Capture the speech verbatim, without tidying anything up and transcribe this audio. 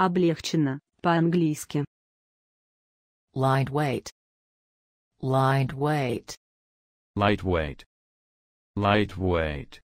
Облегчено, по-английски. Lightweight. Lightweight. Lightweight. Lightweight.